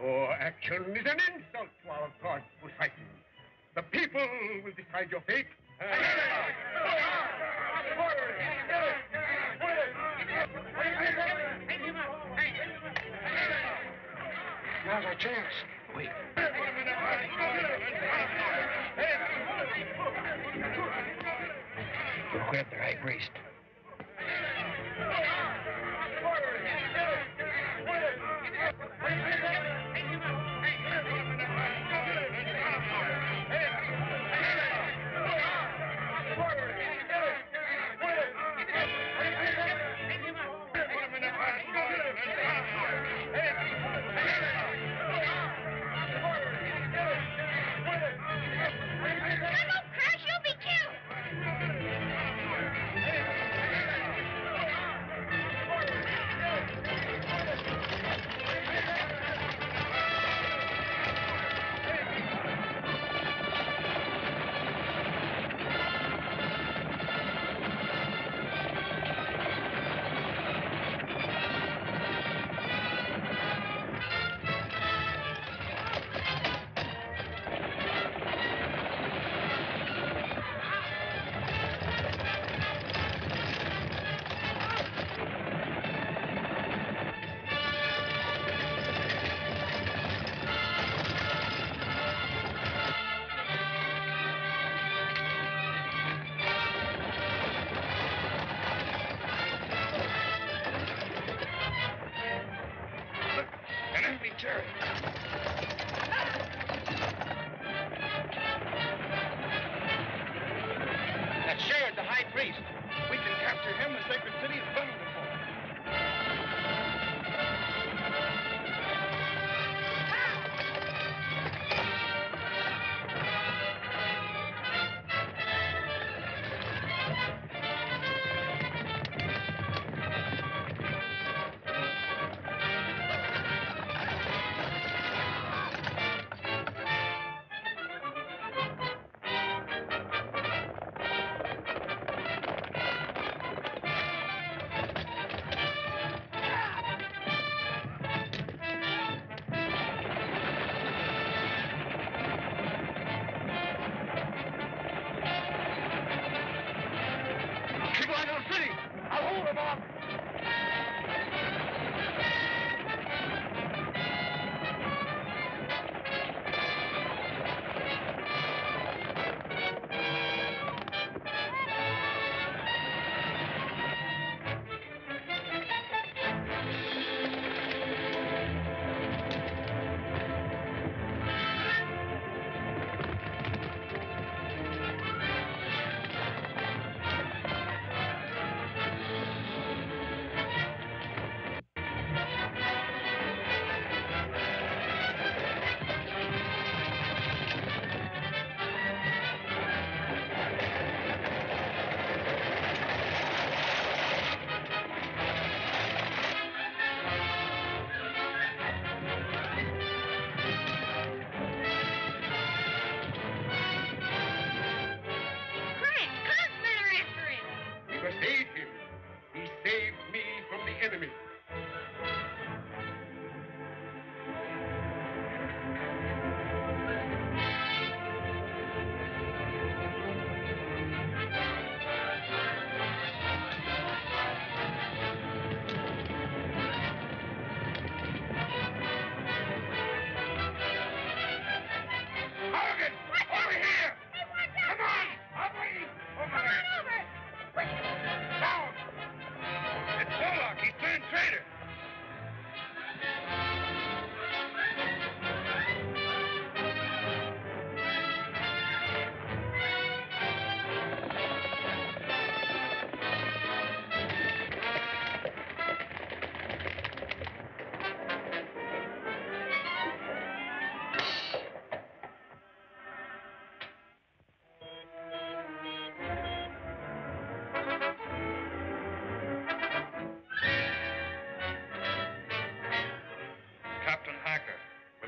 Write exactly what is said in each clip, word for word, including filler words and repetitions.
Your action is an insult to our god, Poseidon. The people will decide your fate. Now's our chance. Wait. We'll grab the high priest.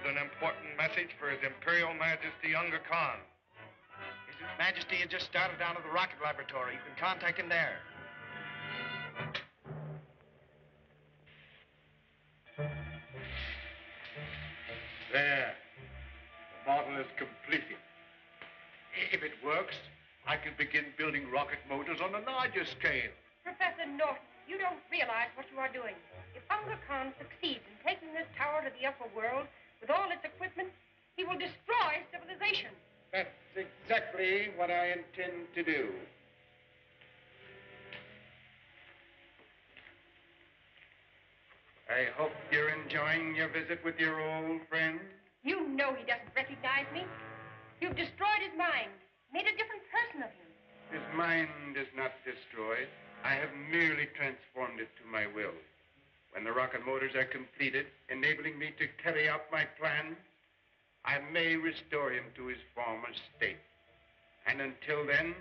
serves an important message for His Imperial Majesty Unga Khan. His Majesty had just started down to the rocket laboratory. You can contact him there. There. The model is completed. If it works, I can begin building rocket motors on a larger scale. Professor Norton, you don't realize what you are doing. If Unga Khan succeeds in taking this tower to the upper world with all its equipment, he will destroy civilization. That's exactly what I intend to do. I hope you're enjoying your visit with your old friend. You know he doesn't recognize me. You've destroyed his mind, made a different person of him. His mind is not destroyed. I have merely transformed it to my will. When the rocket motors are completed, enabling me to carry out my plan, I may restore him to his former state. And until then,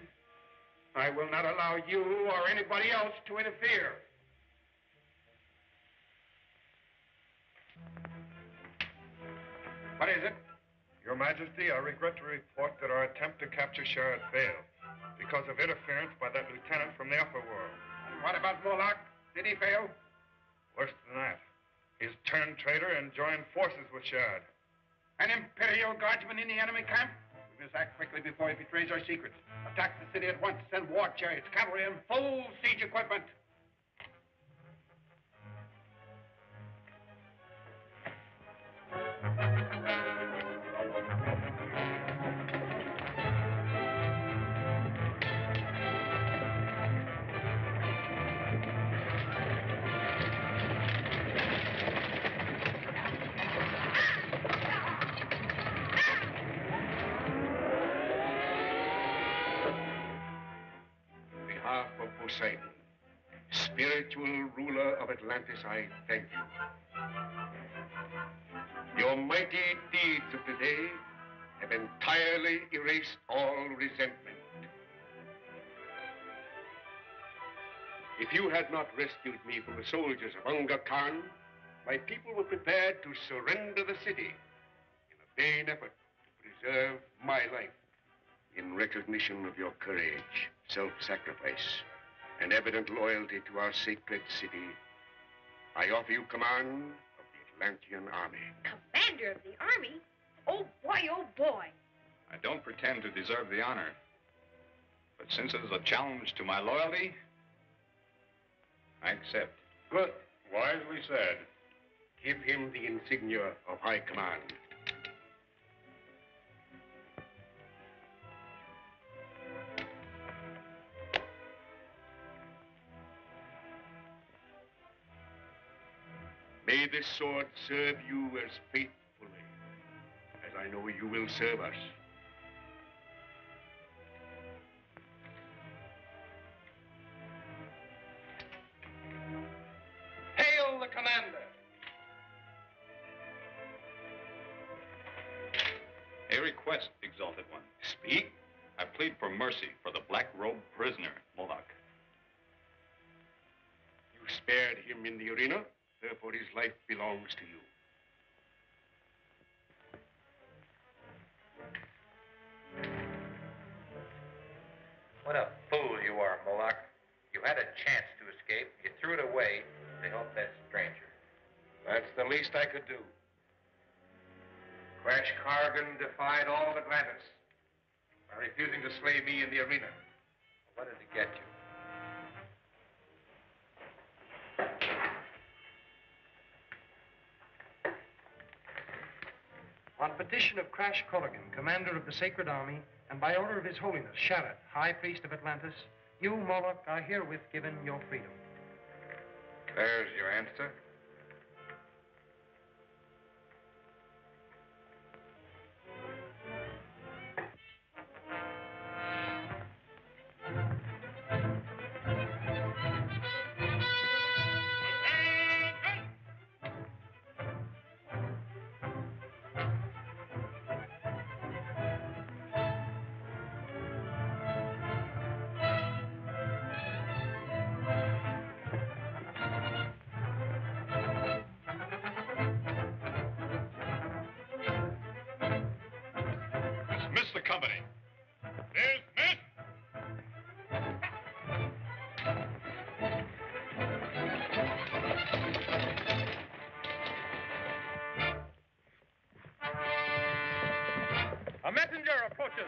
I will not allow you or anybody else to interfere. What is it? Your Majesty, I regret to report that our attempt to capture Sharad failed because of interference by that lieutenant from the upper world. And what about Moloch? Did he fail? Worse than that. He's turned traitor and joined forces with Sharad. An Imperial Guardsman in the enemy camp? We must act quickly before he betrays our secrets. Attack the city at once. Send war chariots, cavalry, and full siege equipment. Poseidon, spiritual ruler of Atlantis, I thank you. Your mighty deeds of today have entirely erased all resentment. If you had not rescued me from the soldiers of Unga Khan, my people were prepared to surrender the city in a vain effort to preserve my life. In recognition of your courage, self-sacrifice, and evident loyalty to our sacred city, I offer you command of the Atlantean army. Commander of the army? Oh boy, oh boy. I don't pretend to deserve the honor, but since it is a challenge to my loyalty, I accept. Good. Wisely said. Give him the insignia of high command. May this sword serve you as faithfully as I know you will serve us. Hail the commander! A request, exalted one. Speak. I plead for mercy for the black-robed prisoner, Moloch. You spared him in the arena? Therefore, his life belongs to you. What a fool you are, Moloch. You had a chance to escape. You threw it away to help that stranger. That's the least I could do. Crash Corrigan defied all of Atlantis by refusing to slay me in the arena. What did it get you? On petition of Crash Corrigan, commander of the Sacred Army, and by order of His Holiness, Sharad, High Priest of Atlantis, you, Moloch, are herewith given your freedom. There's your answer. company. Dismissed. A messenger approaches.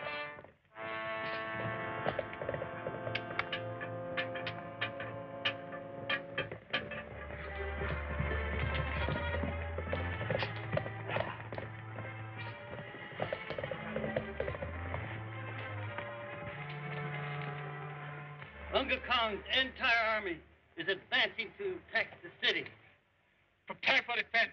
Unga Khan's entire army is advancing to attack the city. Prepare for defense.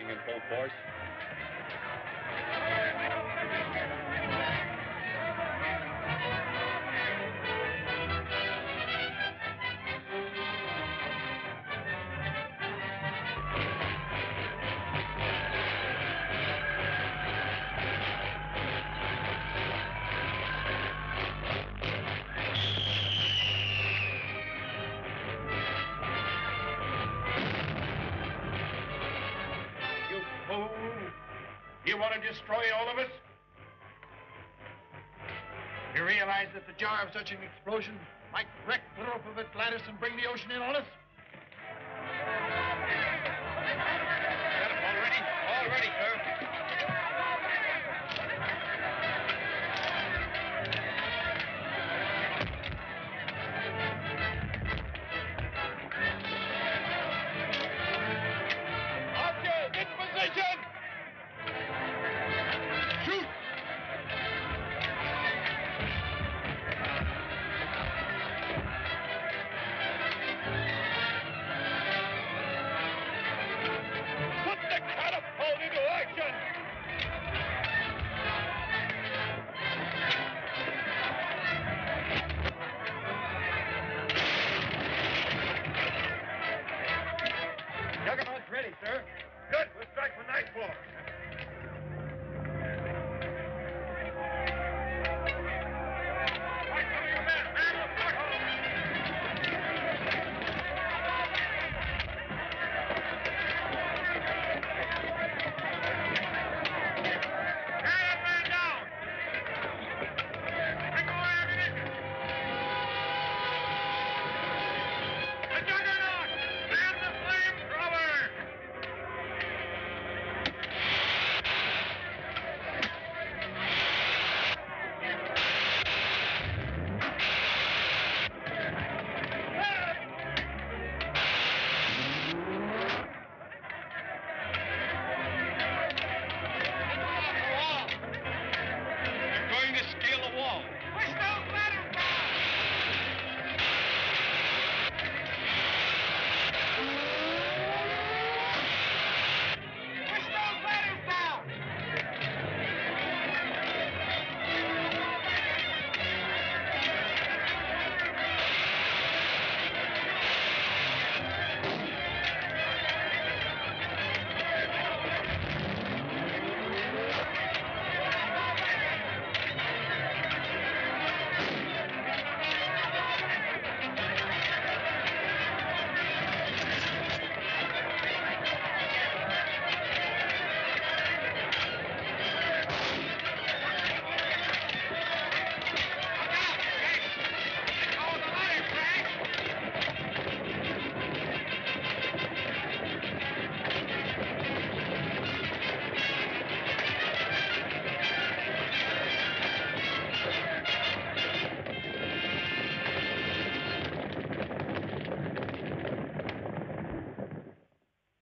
In full force. Destroy all of us? You realize that the jar of such an explosion might wreck the roof of Atlantis and bring the ocean in on us?